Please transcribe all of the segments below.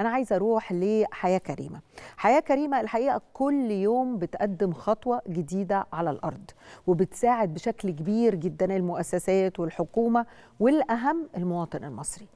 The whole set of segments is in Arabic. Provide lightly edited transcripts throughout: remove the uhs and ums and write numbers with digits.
أنا عايزة أروح لحياة كريمة. حياة كريمة الحقيقة كل يوم بتقدم خطوة جديدة على الأرض وبتساعد بشكل كبير جدا المؤسسات والحكومة والأهم المواطن المصري.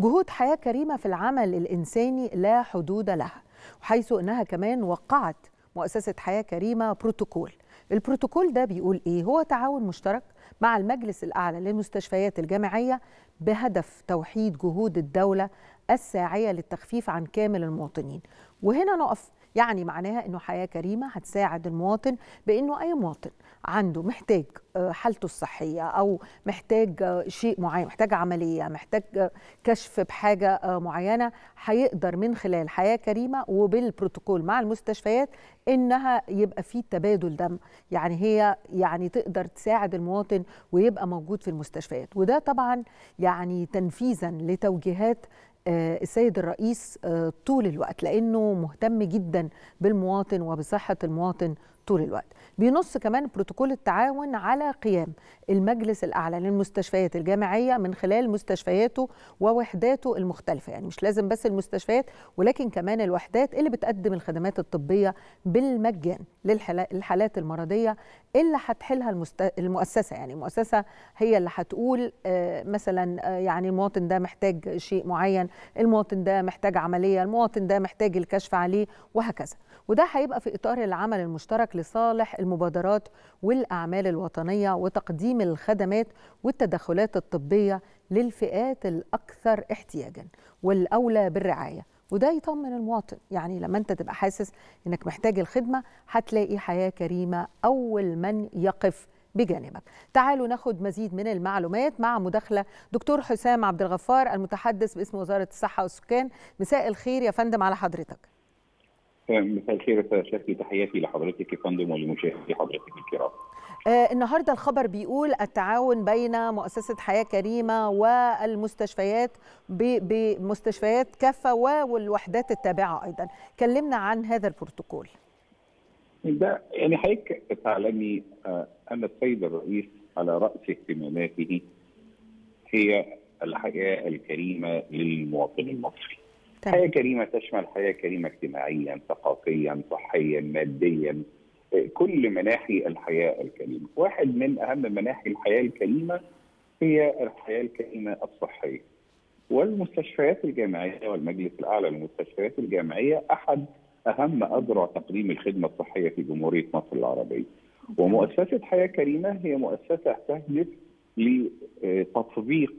جهود حياة كريمة في العمل الإنساني لا حدود لها، وحيث أنها كمان وقعت مؤسسة حياة كريمة بروتوكول. البروتوكول ده بيقول إيه؟ هو تعاون مشترك مع المجلس الأعلى للمستشفيات الجامعية بهدف توحيد جهود الدولة الساعية للتخفيف عن كامل المواطنين. وهنا نقف، يعني معناها أنه حياة كريمة هتساعد المواطن بأنه أي مواطن عنده محتاج حالته الصحية أو محتاج شيء معين، محتاج عملية، محتاج كشف بحاجة معينة، هيقدر من خلال حياة كريمة وبالبروتوكول مع المستشفيات إنها يبقى فيه تبادل دم، يعني هي تقدر تساعد المواطن ويبقى موجود في المستشفيات. وده طبعا يعني تنفيذا لتوجيهات السيد الرئيس طول الوقت، لأنه مهتم جدا بالمواطن وبصحة المواطن طول الوقت. بينص كمان بروتوكول التعاون على قيام المجلس الأعلى للمستشفيات الجامعية من خلال مستشفياته ووحداته المختلفة، يعني مش لازم بس المستشفيات ولكن كمان الوحدات اللي بتقدم الخدمات الطبية بالمجان للحالات المرضية اللي هتحلها المؤسسة. يعني المؤسسة هي اللي هتقول مثلا يعني المواطن ده محتاج شيء معين، المواطن ده محتاج عملية، المواطن ده محتاج الكشف عليه وهكذا. وده هيبقى في إطار العمل المشترك لصالح المبادرات والأعمال الوطنية وتقديم الخدمات والتدخلات الطبية للفئات الأكثر احتياجا والأولى بالرعاية. وده يطمن المواطن، يعني لما انت تبقى حاسس انك محتاج الخدمة هتلاقي حياة كريمة أول من يقف بجانبك. تعالوا ناخد مزيد من المعلومات مع مداخلة دكتور حسام عبد الغفار المتحدث باسم وزارة الصحة والسكان. مساء الخير يا فندم على حضرتك. مساء الخير يا شكلي، تحياتي لحضرتك يا فندم ولمشاهدي حضرتك الكرام. النهارده الخبر بيقول التعاون بين مؤسسة حياة كريمة والمستشفيات بمستشفيات كافة والوحدات التابعة أيضا. كلمنا عن هذا البروتوكول. ده يعني حضرتك تعلمي أن السيد الرئيس على رأس اهتماماته هي الحياة الكريمة للمواطن المصري. حياة كريمة تشمل حياة كريمة اجتماعيا، ثقافيا، صحيا، ماديا، كل مناحي الحياة الكريمة. واحد من أهم مناحي الحياة الكريمة هي الحياة الكريمة الصحية. والمستشفيات الجامعية والمجلس الأعلى للمستشفيات الجامعية أحد أهم أذرع تقديم الخدمة الصحية في جمهورية مصر العربية. ومؤسسة حياة كريمة هي مؤسسة تهدف لتطبيق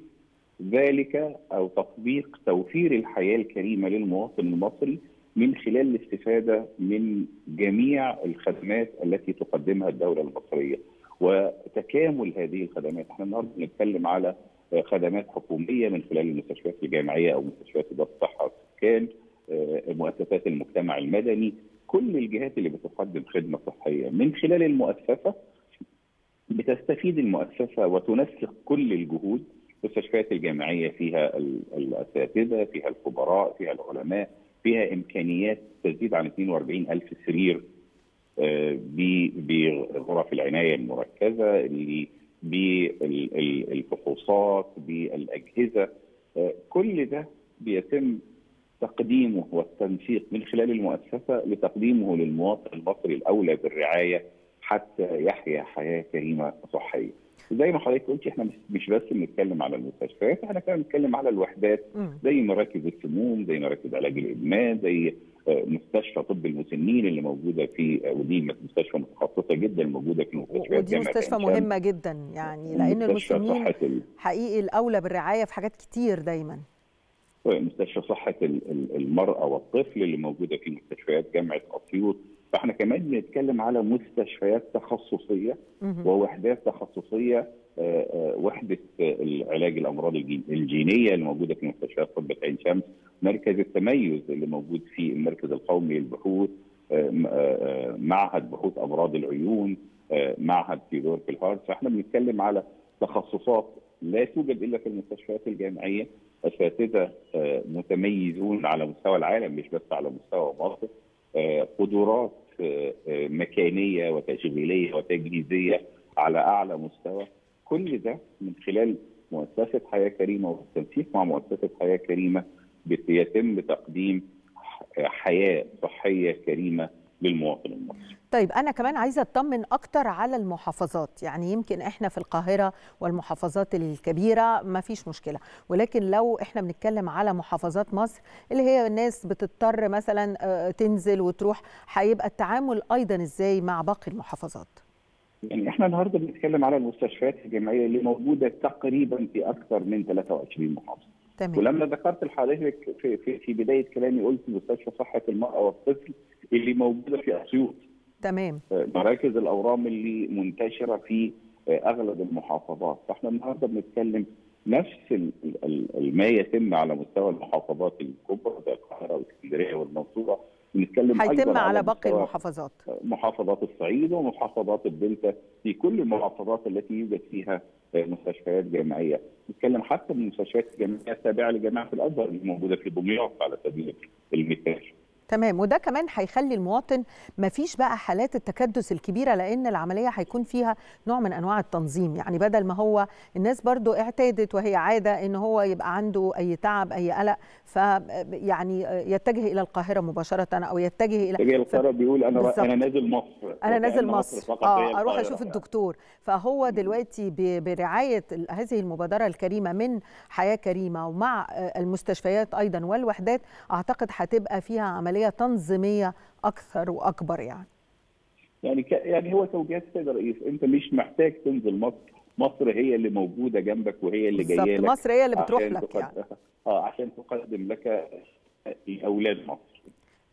ذلك أو تطبيق توفير الحياة الكريمة للمواطن المصري من خلال الاستفادة من جميع الخدمات التي تقدمها الدولة المصرية وتكامل هذه الخدمات. احنا النهارده بنتكلم على خدمات حكومية من خلال المستشفيات الجامعية أو مستشفيات وزارة الصحة والسكان، مؤسسات المجتمع المدني، كل الجهات اللي بتقدم خدمة صحية. من خلال المؤسسة بتستفيد المؤسسة وتنسق كل الجهود. المستشفيات الجامعية فيها الأساتذة، فيها الخبراء، فيها العلماء، فيها إمكانيات تزيد عن 42,000 سرير بغرف العناية المركزة، بالفحوصات، بالأجهزة. كل ده بيتم تقديمه والتنسيق من خلال المؤسسة لتقديمه للمواطن المصري الأولى بالرعاية حتى يحيا حياة كريمة صحية. زي ما حضرتك قلتي احنا مش بس بنتكلم على المستشفيات، احنا كمان بنتكلم على الوحدات زي مراكز السموم، زي مراكز علاج الادمان، زي مستشفى طب المسنين اللي موجوده في، ودي مستشفى متخصصه جدا موجوده في مستشفيات جامعه، ودي مستشفى مهمه جدا يعني لان المسنين حقيقي الاولى بالرعايه في حاجات كتير دايما. مستشفى صحه المراه والطفل اللي موجوده في مستشفيات جامعه اسيوط. فاحنا كمان بنتكلم على مستشفيات تخصصيه ووحدات تخصصيه، وحده العلاج الامراض الجينيه اللي موجوده في مستشفيات طب عين شمس، مركز التميز اللي موجود في المركز القومي للبحوث، معهد بحوث امراض العيون، معهد تيودور في الهارت. فاحنا بنتكلم على تخصصات لا توجد الا في المستشفيات الجامعيه، اساتذه متميزون على مستوى العالم مش بس على مستوى مصر، قدرات مكانية وتشغيلية وتجهيزية على أعلى مستوى. كل ده من خلال مؤسسة حياة كريمة والتنسيق مع مؤسسة حياة كريمة يتم تقديم حياة صحية كريمة للمواطن المصري. طيب أنا كمان عايزة أطمن أكتر على المحافظات، يعني يمكن إحنا في القاهرة والمحافظات الكبيرة ما فيش مشكلة، ولكن لو إحنا بنتكلم على محافظات مصر اللي هي الناس بتضطر مثلا تنزل وتروح، هيبقى التعامل أيضا إزاي مع باقي المحافظات؟ يعني إحنا النهاردة بنتكلم على المستشفيات الجامعية اللي موجودة تقريبا في أكثر من 23 محافظة. تمام. ولما ذكرت لحضرتك في بداية كلامي قلت مستشفى صحة المرأة والطفل اللي موجودة في أسيوط. تمام. مراكز الأورام اللي منتشرة في أغلب المحافظات، فإحنا النهارده بنتكلم نفس ما يتم على مستوى المحافظات الكبرى زي القاهرة والإسكندرية والمنصورة، بنتكلم هيتم على باقي المحافظات، محافظات الصعيد ومحافظات الدلتا، في كل المحافظات التي يوجد فيها مستشفيات جامعية. نتكلم حتى من مستشفيات الجامعية التابعة لجامعة الأزهر اللي موجودة في دمياط على سبيل المثال. تمام. وده كمان هيخلي المواطن ما فيش بقى حالات التكدس الكبيرة، لأن العملية هيكون فيها نوع من أنواع التنظيم، يعني بدل ما هو الناس برضو اعتادت وهي عادة إن هو يبقى عنده أي تعب أي قلق فيعني يتجه إلى القاهرة مباشرة أو يتجه إلى القاهرة، بيقول أنا نازل مصر، أنا نازل مصر أروح أشوف الدكتور. فهو دلوقتي برعاية هذه المبادرة الكريمة من حياة كريمة ومع المستشفيات أيضا والوحدات، أعتقد هتبقى فيها عملية تنظيميه اكثر واكبر. يعني هو توجيهات السيد الرئيس، انت مش محتاج تنزل مصر هي اللي موجوده جنبك وهي اللي جايه لك، مصر هي اللي بتروح لك يعني عشان تقدم لك لاولاد مصر.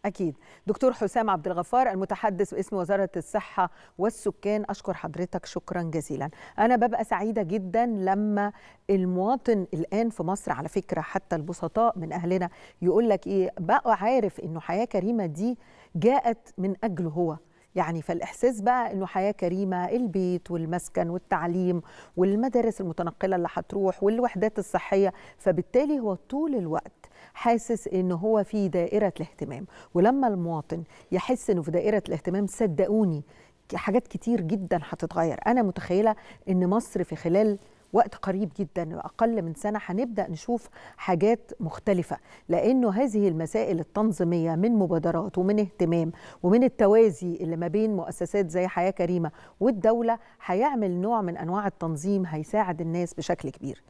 اكيد. دكتور حسام عبد الغفار المتحدث باسم وزاره الصحه والسكان، اشكر حضرتك شكرا جزيلا. انا ببقى سعيده جدا لما المواطن الان في مصر، على فكره حتى البسطاء من اهلنا يقول لك ايه، بقى عارف انه حياه كريمه دي جاءت من اجله هو، يعني فالاحساس بقى انه حياه كريمه البيت والمسكن والتعليم والمدارس المتنقله اللي هتروح والوحدات الصحيه، فبالتالي هو طول الوقت حاسس إنه هو في دائرة الاهتمام. ولما المواطن يحس إنه في دائرة الاهتمام صدقوني حاجات كتير جدا هتتغير. أنا متخيلة إن مصر في خلال وقت قريب جدا أقل من سنة هنبدأ نشوف حاجات مختلفة، لأنه هذه المسائل التنظيمية من مبادرات ومن اهتمام ومن التوازي اللي ما بين مؤسسات زي حياة كريمة والدولة هيعمل نوع من أنواع التنظيم هيساعد الناس بشكل كبير.